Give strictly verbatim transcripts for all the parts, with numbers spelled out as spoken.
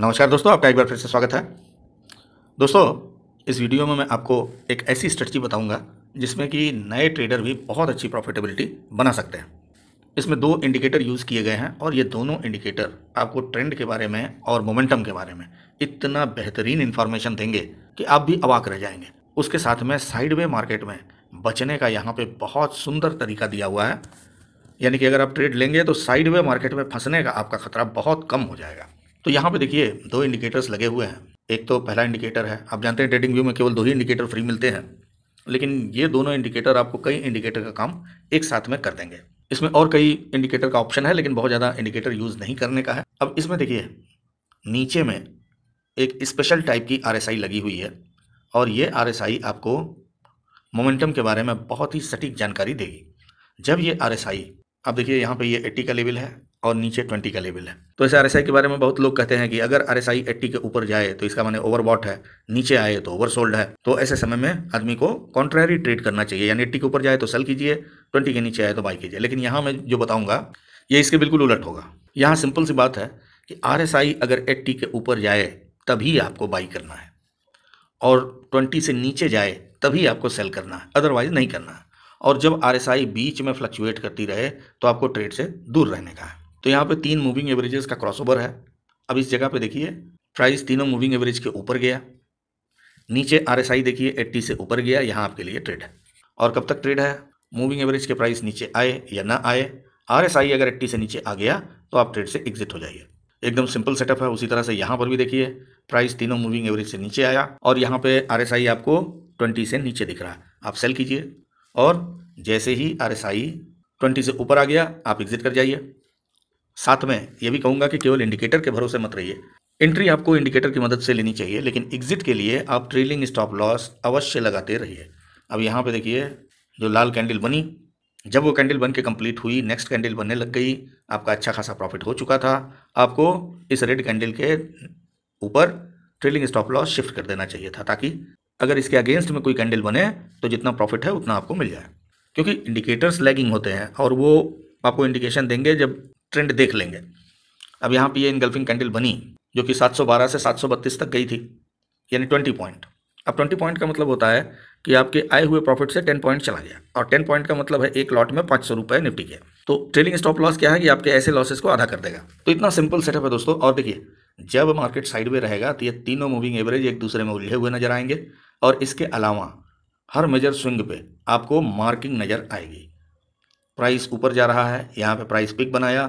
नमस्कार दोस्तों, आपका एक बार फिर से स्वागत है। दोस्तों, इस वीडियो में मैं आपको एक ऐसी स्ट्रेटजी बताऊंगा जिसमें कि नए ट्रेडर भी बहुत अच्छी प्रॉफिटेबिलिटी बना सकते हैं। इसमें दो इंडिकेटर यूज़ किए गए हैं और ये दोनों इंडिकेटर आपको ट्रेंड के बारे में और मोमेंटम के बारे में इतना बेहतरीन इन्फॉर्मेशन देंगे कि आप भी अवाक रह जाएंगे। उसके साथ में साइडवे मार्केट में बचने का यहाँ पर बहुत सुंदर तरीका दिया हुआ है, यानी कि अगर आप ट्रेड लेंगे तो साइडवे मार्केट में फंसने का आपका खतरा बहुत कम हो जाएगा। तो यहाँ पे देखिए, दो इंडिकेटर्स लगे हुए हैं। एक तो पहला इंडिकेटर है, आप जानते हैं ट्रेडिंग व्यू में केवल दो ही इंडिकेटर फ्री मिलते हैं, लेकिन ये दोनों इंडिकेटर आपको कई इंडिकेटर का काम एक साथ में कर देंगे। इसमें और कई इंडिकेटर का ऑप्शन है, लेकिन बहुत ज़्यादा इंडिकेटर यूज़ नहीं करने का है। अब इसमें देखिए, नीचे में एक स्पेशल टाइप की आर एस आई लगी हुई है और ये आर एस आई आपको मोमेंटम के बारे में बहुत ही सटीक जानकारी देगी। जब ये आर एस आई, अब देखिए यहाँ पर ये एट्टी का लेवल है और नीचे ट्वेंटी का लेवल है, तो ऐसे आरएसआई के बारे में बहुत लोग कहते हैं कि अगर आरएसआई अस्सी के ऊपर जाए तो इसका माने ओवरबॉट है, नीचे आए तो ओवरसोल्ड है। तो ऐसे समय में आदमी को कॉन्ट्रैरी ट्रेड करना चाहिए, यानी अस्सी के ऊपर जाए तो सेल कीजिए, बीस के नीचे आए तो बाई कीजिए। लेकिन यहाँ मैं जो बताऊँगा ये इसके बिल्कुल उलट होगा। यहाँ सिंपल सी बात है कि आरएसआई अगर अस्सी के ऊपर जाए तभी आपको बाई करना है और ट्वेंटी से नीचे जाए तभी आपको सेल करना है, अदरवाइज नहीं करना है। और जब आरएसआई बीच में फ्लक्चुएट करती रहे तो आपको ट्रेड से दूर रहने का है। तो यहाँ पे तीन मूविंग एवरेजेस का क्रॉसओवर है। अब इस जगह पे देखिए, प्राइस तीनों मूविंग एवरेज के ऊपर गया, नीचे आरएसआई देखिए अस्सी से ऊपर गया, यहाँ आपके लिए ट्रेड है। और कब तक ट्रेड है, मूविंग एवरेज के प्राइस नीचे आए या ना आए, आरएसआई अगर अस्सी से नीचे आ गया तो आप ट्रेड से एग्जिट हो जाइए। एकदम सिंपल सेटअप है। उसी तरह से यहाँ पर भी देखिए, प्राइस तीनों मूविंग एवरेज से नीचे आया और यहाँ पर आरएसआई आपको ट्वेंटी से नीचे दिख रहा है, आप सेल कीजिए। और जैसे ही आरएसआई ट्वेंटी से ऊपर आ गया आप एग्जिट कर जाइए। साथ में ये भी कहूँगा कि केवल इंडिकेटर के भरोसे मत रहिए, एंट्री आपको इंडिकेटर की मदद से लेनी चाहिए, लेकिन एग्जिट के लिए आप ट्रेलिंग स्टॉप लॉस अवश्य लगाते रहिए। अब यहाँ पे देखिए, जो लाल कैंडल बनी, जब वो कैंडल बन के कंप्लीट हुई, नेक्स्ट कैंडल बनने लग गई, आपका अच्छा खासा प्रॉफिट हो चुका था। आपको इस रेड कैंडल के ऊपर ट्रेलिंग स्टॉप लॉस शिफ्ट कर देना चाहिए था, ताकि अगर इसके अगेंस्ट में कोई कैंडल बने तो जितना प्रॉफिट है उतना आपको मिल जाए, क्योंकि इंडिकेटर्स लैगिंग होते हैं और वो आपको इंडिकेशन देंगे जब ट्रेंड देख लेंगे। अब यहाँ पे ये इनगल्फिंग कैंडल बनी जो कि सात सौ बारह से सात सौ बत्तीस तक गई थी, यानी बीस पॉइंट। अब बीस पॉइंट का मतलब होता है कि आपके आए हुए प्रॉफिट से दस पॉइंट चला गया, और दस पॉइंट का मतलब है एक लॉट में पाँच सौ रुपये निफ्टी के। तो ट्रेलिंग स्टॉप लॉस क्या है कि आपके ऐसे लॉसेस को आधा कर देगा। तो इतना सिंपल सेटअप है दोस्तों। और देखिए, जब मार्केट साइड में रहेगा तो ये तीनों मूविंग एवरेज एक दूसरे में उलझे हुए नजर आएंगे, और इसके अलावा हर मेजर स्विंग पे आपको मार्किंग नज़र आएगी। प्राइस ऊपर जा रहा है, यहाँ पे प्राइस पिक बनाया,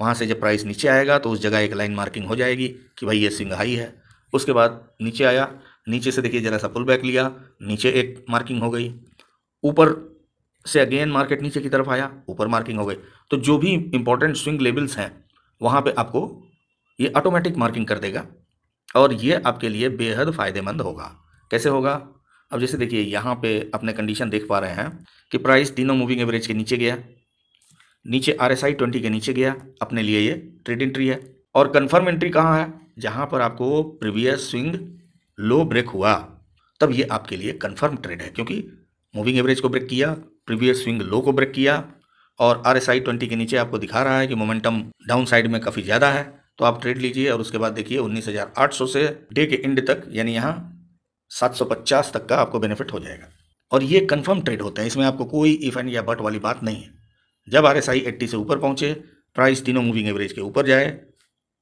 वहाँ से जब प्राइस नीचे आएगा तो उस जगह एक लाइन मार्किंग हो जाएगी कि भाई ये स्विंग हाई है। उसके बाद नीचे आया, नीचे से देखिए ज़रा सा पुल बैक लिया, नीचे एक मार्किंग हो गई, ऊपर से अगेन मार्केट नीचे की तरफ आया, ऊपर मार्किंग हो गई। तो जो भी इंपॉर्टेंट स्विंग लेवल्स हैं वहाँ पर आपको ये ऑटोमेटिक मार्किंग कर देगा, और ये आपके लिए बेहद फ़ायदेमंद होगा। कैसे होगा, अब जैसे देखिए यहाँ पे अपने कंडीशन देख पा रहे हैं कि प्राइस तीनों मूविंग एवरेज के नीचे गया, नीचे आरएसआई बीस के नीचे गया, अपने लिए ये ट्रेड एंट्री है। और कंफर्म एंट्री कहाँ है, जहाँ पर आपको प्रीवियस स्विंग लो ब्रेक हुआ तब ये आपके लिए कंफर्म ट्रेड है, क्योंकि मूविंग एवरेज को ब्रेक किया, प्रीवियस स्विंग लो को ब्रेक किया, और आरएसआई बीस के नीचे आपको दिखा रहा है कि मोमेंटम डाउन साइड में काफ़ी ज़्यादा है, तो आप ट्रेड लीजिए। और उसके बाद देखिए उन्नीस हज़ार आठ सौ से डे के एंड तक, यानी यहाँ सात सौ पचास तक का आपको बेनिफिट हो जाएगा। और ये कंफर्म ट्रेड होते हैं, इसमें आपको कोई इफ एंड या बट वाली बात नहीं है। जब आरएसआई अस्सी से ऊपर पहुंचे, प्राइस तीनों मूविंग एवरेज के ऊपर जाए,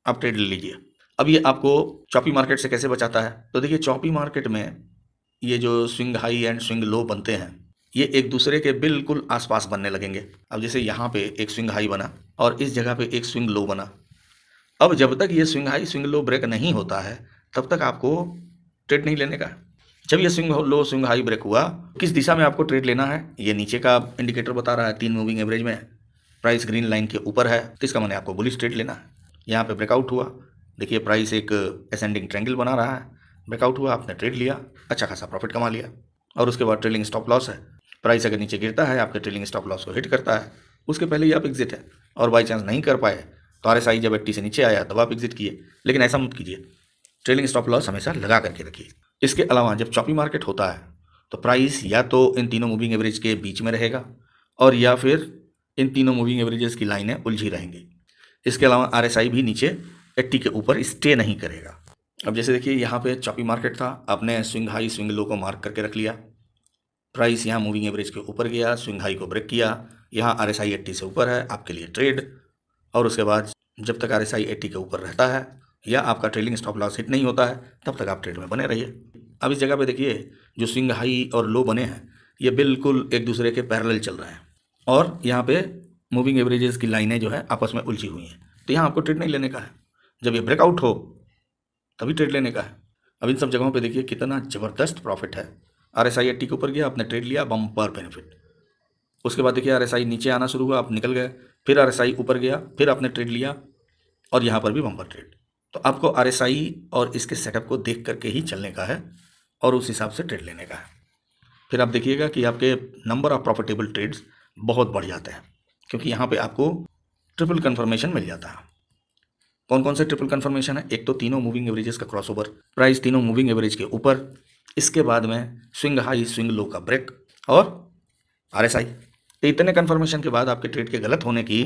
आप ट्रेड ले लीजिए। अब ये आपको चॉपी मार्केट से कैसे बचाता है, तो देखिए चॉपी मार्केट में ये जो swing high and swing low बनते हैं ये एक दूसरे के बिल्कुल आसपास बनने लगेंगे। अब जैसे यहाँ पे एक स्विंग हाई बना और इस जगह पे एक स्विंग लो बना। अब जब तक ये swing high swing low break नहीं होता है तब तक आपको ट्रेड नहीं लेने का। जब ये swing low swing high break हुआ, किस दिशा में आपको ट्रेड लेना है, ये नीचे का इंडिकेटर बता रहा है, तीन मूविंग एवरेज में प्राइस ग्रीन लाइन के ऊपर है, तो इसका माने आपको बुलिश ट्रेड लेना है। यहाँ पे ब्रेकआउट हुआ, देखिए प्राइस एक असेंडिंग ट्रायंगल बना रहा है, ब्रेकआउट हुआ, आपने ट्रेड लिया, अच्छा खासा प्रॉफिट कमा लिया। और उसके बाद ट्रेलिंग स्टॉप लॉस है, प्राइस अगर नीचे गिरता है आपके ट्रेलिंग स्टॉप लॉस को हिट करता है, उसके पहले ही आप एग्जिट है। और बाई चांस नहीं कर पाए तो आरएसआई जब अस्सी से नीचे आया तब आप एग्जिट किए, लेकिन ऐसा मत कीजिए, ट्रेलिंग स्टॉप लॉस हमेशा लगा करके रखिए। इसके अलावा जब चॉपी मार्केट होता है तो प्राइस या तो इन तीनों मूविंग एवरेज के बीच में रहेगा, और या फिर इन तीनों मूविंग एवरेजेस की लाइनें उलझी रहेंगी। इसके अलावा आरएसआई भी नीचे एट्टी के ऊपर स्टे नहीं करेगा। अब जैसे देखिए यहाँ पे चॉपी मार्केट था, आपने स्विंग हाई स्विंग लो को मार्क करके रख लिया, प्राइस यहाँ मूविंग एवरेज के ऊपर गया, स्विंग हाई को ब्रेक किया, यहाँ आर एस आई एट्टी से ऊपर है आपके लिए ट्रेड, और उसके बाद जब तक आर एस आई एट्टी के ऊपर रहता है या आपका ट्रेलिंग स्टॉप लॉस हिट नहीं होता है तब तक आप ट्रेड में बने रहिए। अब इस जगह पे देखिए जो स्विंग हाई और लो बने हैं ये बिल्कुल एक दूसरे के पैरेलल चल रहे हैं और यहाँ पे मूविंग एवरेजेस की लाइनें जो है आपस में उलझी हुई हैं, तो यहाँ आपको ट्रेड नहीं लेने का है, जब ये ब्रेकआउट हो तभी ट्रेड लेने का है। अब इन सब जगहों पे देखिए कितना ज़बरदस्त प्रॉफिट है। आर एस आई एट्टी के ऊपर गया, आपने ट्रेड लिया, बम्पर बेनिफिट। उसके बाद देखिए आर एस आई नीचे आना शुरू हुआ, आप निकल गए, फिर आर एस आई ऊपर गया, फिर आपने ट्रेड लिया और यहाँ पर भी बम्पर ट्रेड। तो आपको आर एस आई और इसके सेटअप को देख करके ही चलने का है और उस हिसाब से ट्रेड लेने का है। फिर आप देखिएगा कि आपके नंबर ऑफ प्रॉफिटेबल ट्रेड्स बहुत बढ़ जाते हैं क्योंकि यहाँ पे आपको ट्रिपल कन्फर्मेशन मिल जाता है। कौन कौन से ट्रिपल कन्फर्मेशन है? एक तो तीनों मूविंग एवरेजेस का क्रॉसओवर, प्राइस तीनों मूविंग एवरेज के ऊपर, इसके बाद में स्विंग हाई स्विंग लो का ब्रेक और आर एस आई। तो इतने कन्फर्मेशन के बाद आपके ट्रेड के गलत होने की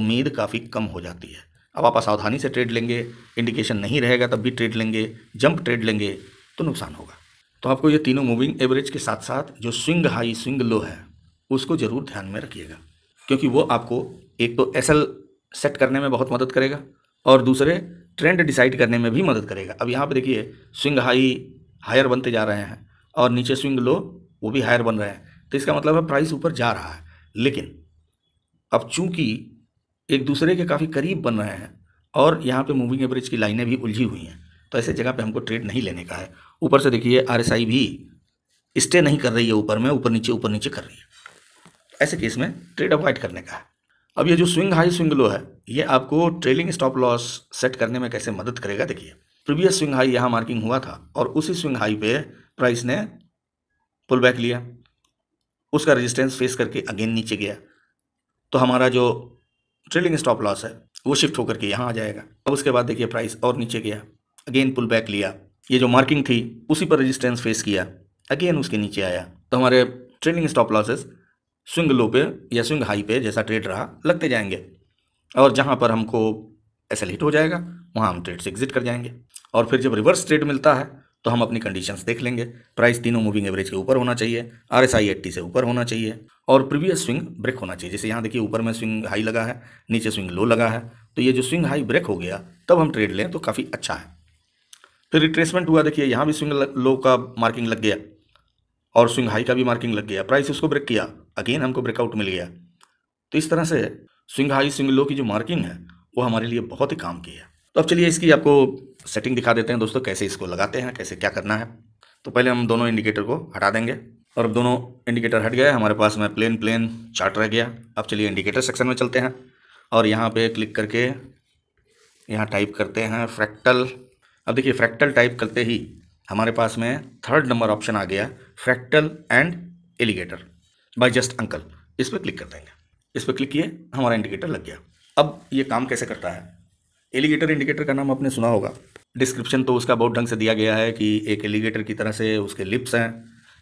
उम्मीद काफ़ी कम हो जाती है। अब आप असावधानी से ट्रेड लेंगे, इंडिकेशन नहीं रहेगा तब भी ट्रेड लेंगे, जंप ट्रेड लेंगे तो नुकसान होगा। तो आपको ये तीनों मूविंग एवरेज के साथ साथ जो स्विंग हाई स्विंग लो है उसको ज़रूर ध्यान में रखिएगा क्योंकि वो आपको एक तो एसएल सेट करने में बहुत मदद करेगा और दूसरे ट्रेंड डिसाइड करने में भी मदद करेगा। अब यहाँ पे देखिए स्विंग हाई हायर बनते जा रहे हैं और नीचे स्विंग लो वो भी हायर बन रहे हैं, तो इसका मतलब है प्राइस ऊपर जा रहा है, लेकिन अब चूँकि एक दूसरे के काफ़ी करीब बन रहे हैं और यहाँ पर मूविंग एवरेज की लाइनें भी उलझी हुई हैं, तो ऐसे जगह पे हमको ट्रेड नहीं लेने का है। ऊपर से देखिए आरएसआई भी स्टे नहीं कर रही है, ऊपर में ऊपर नीचे ऊपर नीचे कर रही है, ऐसे केस में ट्रेड अवॉइड करने का है। अब ये जो स्विंग हाई स्विंग लो है ये आपको ट्रेलिंग स्टॉप लॉस सेट करने में कैसे मदद करेगा। देखिए प्रीवियस स्विंग हाई यहाँ मार्किंग हुआ था और उसी स्विंग हाई पे प्राइस ने पुल बैक लिया, उसका रजिस्टेंस फेस करके अगेन नीचे गया, तो हमारा जो ट्रेलिंग स्टॉप लॉस है वो शिफ्ट होकर के यहाँ आ जाएगा। अब उसके बाद देखिए प्राइस और नीचे गया, अगेन पुल बैक लिया, ये जो मार्किंग थी उसी पर रेजिस्टेंस फेस किया, अगेन उसके नीचे आया, तो हमारे trailing stop losses swing low पे या स्विंग हाई पे जैसा ट्रेड रहा लगते जाएंगे और जहाँ पर हमको एसएल हिट हो जाएगा वहाँ हम ट्रेड से एग्जिट कर जाएंगे। और फिर जब रिवर्स ट्रेड मिलता है तो हम अपनी कंडीशंस देख लेंगे, प्राइस तीनों मूविंग एवरेज के ऊपर होना चाहिए, आर एस आई एट्टी से ऊपर होना चाहिए और प्रीवियस स्विंग ब्रेक होना चाहिए। जैसे यहाँ देखिए ऊपर में स्विंग हाई लगा है, नीचे स्विंग लो लगा है, तो ये जो स्विंग हाई ब्रेक हो गया तब हम ट्रेड लें तो काफ़ी अच्छा है। फिर रिट्रेसमेंट हुआ, देखिए यहाँ भी स्विंग लो का मार्किंग लग गया और स्विंग हाई का भी मार्किंग लग गया, प्राइस उसको ब्रेक किया, अगेन हमको ब्रेकआउट मिल गया। तो इस तरह से स्विंग हाई स्विंग लो की जो मार्किंग है वो हमारे लिए बहुत ही काम की है। तो अब चलिए इसकी आपको सेटिंग दिखा देते हैं दोस्तों, कैसे इसको लगाते हैं, कैसे क्या करना है। तो पहले हम दोनों इंडिकेटर को हटा देंगे और अब दोनों इंडिकेटर हट गए, हमारे पास में प्लेन प्लेन चार्ट रह गया। अब चलिए इंडिकेटर सेक्शन में चलते हैं और यहाँ पर क्लिक करके यहाँ टाइप करते हैं फ्रैक्टल। अब देखिए फ्रैक्टल टाइप करते ही हमारे पास में थर्ड नंबर ऑप्शन आ गया, fractal and alligator by just uncle, इस पर क्लिक कर देंगे। इस पर क्लिक किए, हमारा इंडिकेटर लग गया। अब ये काम कैसे करता है? एलिगेटर इंडिकेटर का नाम आपने सुना होगा, डिस्क्रिप्शन तो उसका बहुत ढंग से दिया गया है कि एक एलिगेटर की तरह से उसके लिप्स हैं,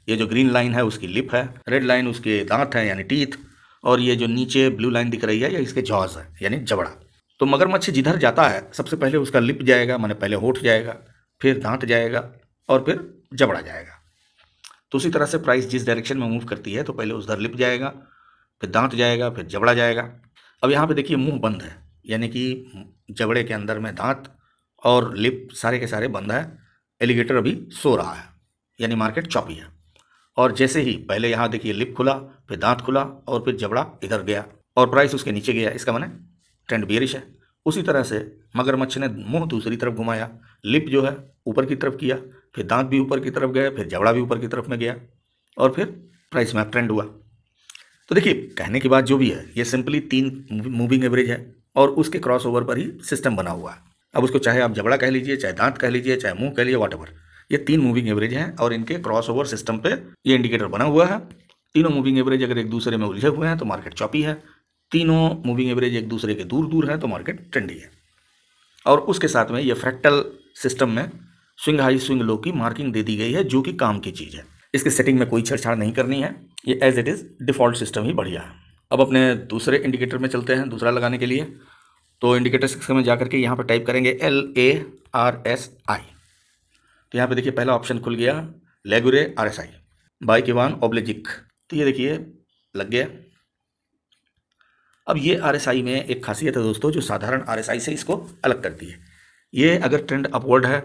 ये जो ग्रीन लाइन है उसकी लिप है, रेड लाइन उसके दांत हैं यानी टीथ, और ये जो नीचे ब्लू लाइन दिख रही है ये इसके जॉज है यानी जबड़ा। तो मगरमच्छ जिधर जाता है सबसे पहले उसका लिप जाएगा, माने पहले होठ जाएगा, फिर दांत जाएगा और फिर जबड़ा जाएगा। तो उसी तरह से प्राइस जिस डायरेक्शन में मूव करती है तो पहले उधर लिप जाएगा, फिर दांत जाएगा, फिर जबड़ा जाएगा। अब यहाँ पे देखिए मुंह बंद है यानी कि जबड़े के अंदर में दांत और लिप सारे के सारे बंद है, एलिगेटर अभी सो रहा है यानी मार्केट चौपी है। और जैसे ही पहले यहाँ देखिए लिप खुला, फिर दांत खुला और फिर जबड़ा इधर गया और प्राइस उसके नीचे गया, इसका माने ट्रेंड बेयरिश है। उसी तरह से मगरमच्छ ने मुंह दूसरी तरफ घुमाया, लिप जो है ऊपर की तरफ किया, फिर दांत भी ऊपर की तरफ गए, फिर जबड़ा भी ऊपर की तरफ में गया और फिर प्राइस में ट्रेंड हुआ। तो देखिए कहने की बात जो भी है ये सिंपली तीन मूविंग एवरेज है और उसके क्रॉसओवर पर ही सिस्टम बना हुआ है। अब उसको चाहे आप जबड़ा कह लीजिए, चाहे दांत कह लीजिए, चाहे मुँह कह लीजिए, वॉटएवर, ये तीन मूविंग एवरेज हैं और इनके क्रॉसओवर सिस्टम पर ये इंडिकेटर बना हुआ है। तीनों मूविंग एवरेज अगर एक दूसरे में उलझे हुए हैं तो मार्केट चौपी है, तीनों मूविंग एवरेज एक दूसरे के दूर दूर है तो मार्केट ट्रेंडी है। और उसके साथ में ये फ्रैक्टल सिस्टम में स्विंग हाई स्विंग लो की मार्किंग दे दी गई है जो कि काम की चीज़ है, इसके सेटिंग में कोई छेड़छाड़ नहीं करनी है, ये as it is default system ही बढ़िया है। अब अपने दूसरे इंडिकेटर में चलते हैं दूसरा लगाने के लिए तो इंडिकेटर सेक्शन में जाकर के यहाँ पर टाइप करेंगे L A R S I. तो यहाँ पे देखिए पहला ऑप्शन खुल गया Laguerre R S I by के वन ओब्लिजिक। तो ये देखिए लग गया। अब ये आर एस आई में एक खासियत है दोस्तों जो साधारण आर एस आई से इसको अलग करती है। ये अगर ट्रेंड अपवर्ड है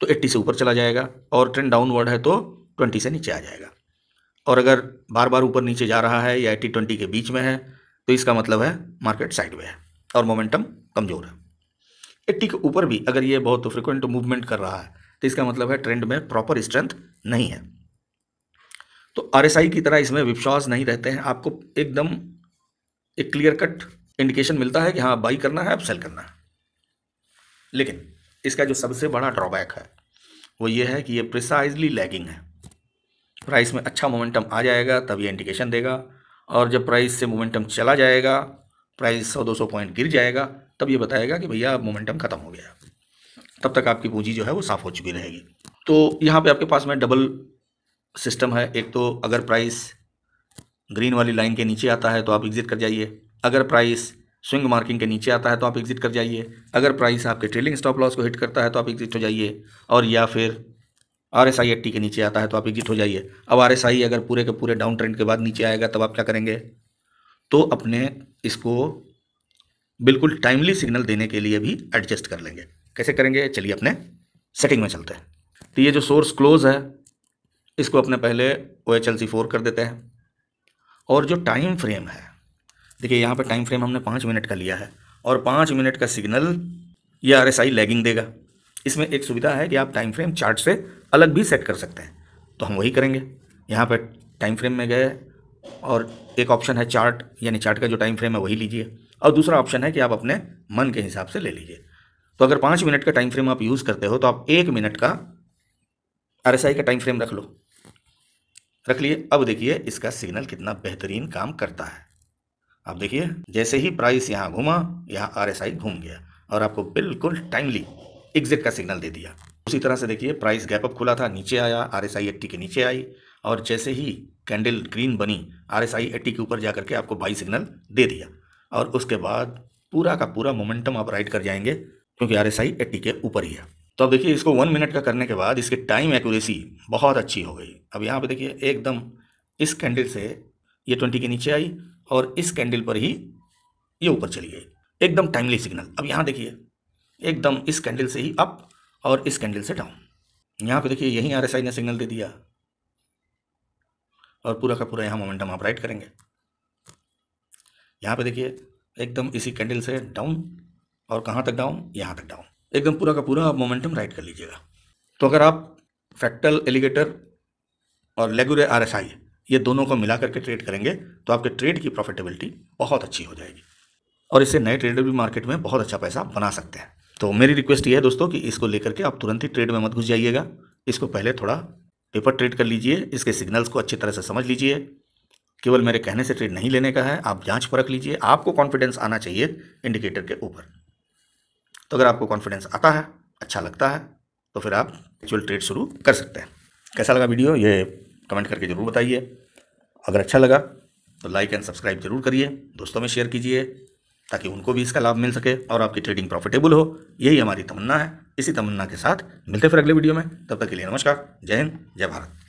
तो अस्सी से ऊपर चला जाएगा और ट्रेंड डाउनवर्ड है तो बीस से नीचे आ जाएगा। और अगर बार बार ऊपर नीचे जा रहा है या एटी ट्वेंटी के बीच में है तो इसका मतलब है मार्केट साइडवे है और मोमेंटम कमज़ोर है। एट्टी के ऊपर भी अगर ये बहुत फ्रिक्वेंट मूवमेंट कर रहा है तो इसका मतलब है ट्रेंड में प्रॉपर स्ट्रेंथ नहीं है। तो आरएसआई की तरह इसमें विश्वास नहीं रहते हैं, आपको एकदम एक क्लियर कट इंडिकेशन मिलता है कि हाँ बाई करना है अब सेल करना है। लेकिन इसका जो सबसे बड़ा ड्रॉबैक है वो ये है कि ये प्रिसाइजली लैगिंग है। प्राइस में अच्छा मोमेंटम आ जाएगा तब ये इंडिकेशन देगा, और जब प्राइस से मोमेंटम चला जाएगा, प्राइस सौ दो सौ पॉइंट गिर जाएगा, तब ये बताएगा कि भैया अब मोमेंटम खत्म हो गया। तब तक आपकी पूंजी जो है वो साफ़ हो चुकी रहेगी। तो यहाँ पे आपके पास में डबल सिस्टम है। एक तो अगर प्राइस ग्रीन वाली लाइन के नीचे आता है तो आप एग्ज़िट कर जाइए, अगर प्राइस स्विंग मार्किंग के नीचे आता है तो आप एग्ज़िट कर जाइए, अगर प्राइस आपके ट्रेलिंग स्टॉप लॉस को हिट करता है तो आप एग्ज़िट हो जाइए, और या फिर आर एस आई एट्टी के नीचे आता है तो आप एग्जिट हो जाइए। अब आर एस आई अगर पूरे के पूरे डाउन ट्रेंड के बाद नीचे आएगा तब आप क्या करेंगे? तो अपने इसको बिल्कुल टाइमली सिग्नल देने के लिए भी एडजस्ट कर लेंगे। कैसे करेंगे? चलिए अपने सेटिंग में चलते हैं। तो ये जो सोर्स क्लोज है इसको अपने पहले O H L C four कर देते हैं, और जो टाइम फ्रेम है देखिए यहाँ पर टाइम फ्रेम हमने पाँच मिनट का लिया है, और पाँच मिनट का सिग्नल ये आर एस आई लैगिंग देगा। इसमें एक सुविधा है कि आप टाइम फ्रेम चार्ट से अलग भी सेट कर सकते हैं, तो हम वही करेंगे। यहाँ पर टाइम फ्रेम में गए और एक ऑप्शन है चार्ट, यानी चार्ट का जो टाइम फ्रेम है वही लीजिए, और दूसरा ऑप्शन है कि आप अपने मन के हिसाब से ले लीजिए। तो अगर पाँच मिनट का टाइम फ्रेम आप यूज़ करते हो तो आप एक मिनट का आर एस आई का टाइम फ्रेम रख लो, रख लिए। अब देखिए इसका सिग्नल कितना बेहतरीन काम करता है। आप देखिए जैसे ही प्राइस यहाँ घूमा, यहाँ आर एस आई घूम गया और आपको बिल्कुल टाइमली एग्जिट का सिग्नल दे दिया। उसी तरह से देखिए प्राइस गैप अप खुला था, नीचे आया, आर एस आई एट्टी के नीचे आई, और जैसे ही कैंडल ग्रीन बनी आर एस आई एट्टी के ऊपर जा करके आपको बाई सिग्नल दे दिया, और उसके बाद पूरा का पूरा मोमेंटम आप राइट कर जाएंगे क्योंकि आर एस आई एट्टी के ऊपर ही है। तो अब देखिए इसको वन मिनट का करने के बाद इसकी टाइम एक्यूरेसी बहुत अच्छी हो गई। अब यहाँ पर देखिए एकदम इस कैंडल से ये ट्वेंटी के नीचे आई और इस कैंडल पर ही ये ऊपर चली गई, एकदम टाइमली सिग्नल। अब यहाँ देखिए एकदम इस कैंडल से ही अप और इस कैंडल से डाउन। यहाँ पे देखिए यही आर एस आई ने सिग्नल दे दिया और पूरा का पूरा यहाँ मोमेंटम आप राइट करेंगे। यहाँ पे देखिए एकदम इसी कैंडल से डाउन, और कहाँ तक डाउन? यहाँ तक डाउन। एकदम पूरा का पूरा आप मोमेंटम राइट कर लीजिएगा। तो अगर आप फ्रैक्टल एलिगेटर और लेगुरे आर एस आई ये दोनों को मिला करके ट्रेड करेंगे तो आपके ट्रेड की प्रॉफिटेबिलिटी बहुत अच्छी हो जाएगी, और इससे नए ट्रेडर भी मार्केट में बहुत अच्छा पैसा बना सकते हैं। तो मेरी रिक्वेस्ट ये है दोस्तों कि इसको लेकर के आप तुरंत ही ट्रेड में मत घुस जाइएगा, इसको पहले थोड़ा पेपर ट्रेड कर लीजिए, इसके सिग्नल्स को अच्छी तरह से समझ लीजिए। केवल मेरे कहने से ट्रेड नहीं लेने का है, आप जांच परख लीजिए। आपको कॉन्फिडेंस आना चाहिए इंडिकेटर के ऊपर। तो अगर आपको कॉन्फिडेंस आता है, अच्छा लगता है, तो फिर आप एक्चुअल ट्रेड शुरू कर सकते हैं। कैसा लगा वीडियो ये कमेंट करके ज़रूर बताइए। अगर अच्छा लगा तो लाइक एंड सब्सक्राइब जरूर करिए, दोस्तों में शेयर कीजिए ताकि उनको भी इसका लाभ मिल सके और आपकी ट्रेडिंग प्रॉफिटेबल हो, यही हमारी तमन्ना है। इसी तमन्ना के साथ मिलते हैं फिर अगले वीडियो में। तब तक के लिए नमस्कार, जय हिंद, जय भारत।